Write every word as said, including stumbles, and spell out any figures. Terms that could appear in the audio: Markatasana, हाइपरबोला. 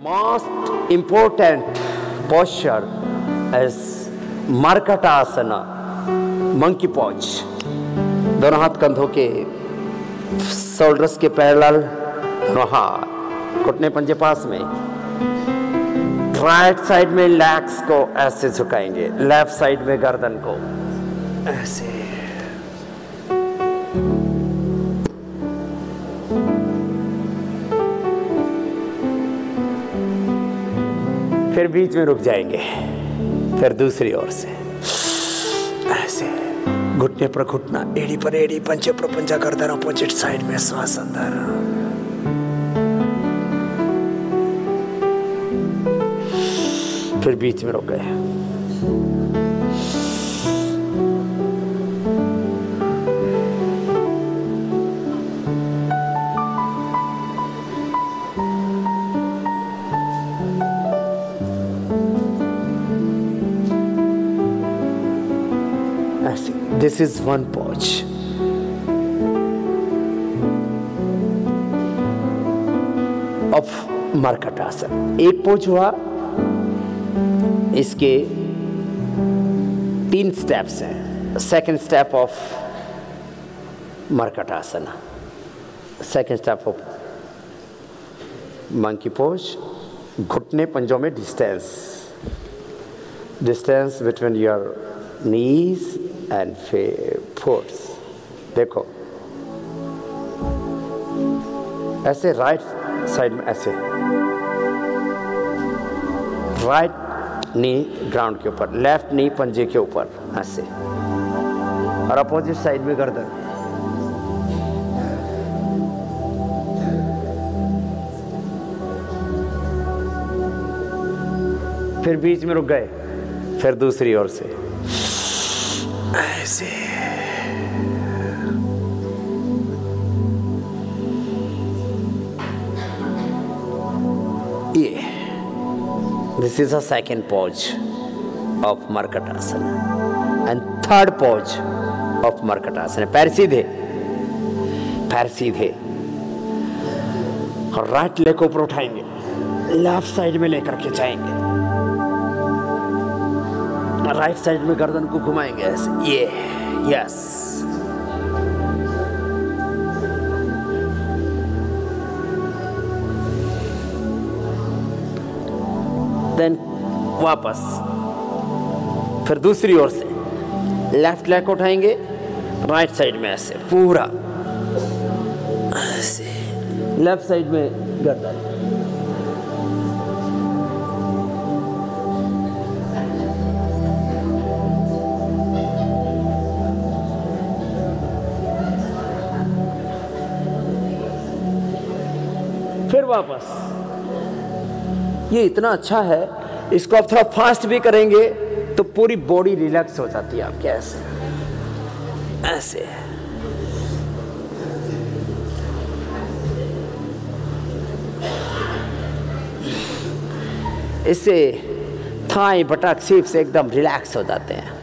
most important posture is Markatasana, monkey pose. दोनों हाथ कंधों के शोल्डर्स के पैरेलल, दोनों हाथ घुटने पंजे पास में, राइट साइड में लेग्स को ऐसे झुकाएंगे, लेफ्ट साइड में गर्दन को ऐसे। फिर बीच में रुक जाएंगे, फिर दूसरी ओर से ऐसे, घुटने पर घुटना, एड़ी पर एड़ी, पंजे पर पंजा, गर्दन अपोजिट साइड में, श्वास अंदर। फिर बीच में रुक गए ऐसे। This is one pose. Of मर्कटासन एक पोज हुआ। इसके तीन स्टेप्स हैं। सेकंड स्टेप ऑफ मर्कटासना, second step of monkey pose, घुटने पंजों में distance, distance between your knees and foots. देखो ऐसे, राइट साइड में ऐसे, राइट नी ग्राउंड के ऊपर, लेफ्ट नी पंजे के ऊपर ऐसे, और अपोजिट साइड में गर्दन। फिर बीच में रुक गए, फिर दूसरी ओर से ऐसे। ये This is the second pose of Markatasana, and third pose of Markatasana. पैर सीधे, पैर सीधे, और राइट लेग को ऊपर उठाएंगे, लेफ्ट साइड में लेकर के जाएंगे, राइट साइड में गर्दन को घुमाएंगे ऐसे। ये यस, देन वापस फिर दूसरी ओर से लेफ्ट लेग उठाएंगे, राइट साइड में ऐसे, पूरा ऐसे, लेफ्ट साइड में गर्दन। फिर वापस। ये इतना अच्छा है, इसको आप थोड़ा फास्ट भी करेंगे तो पूरी बॉडी रिलैक्स हो जाती है आपके। ऐसे ऐसे इससे थाई बटक सीप्स एकदम रिलैक्स हो जाते हैं।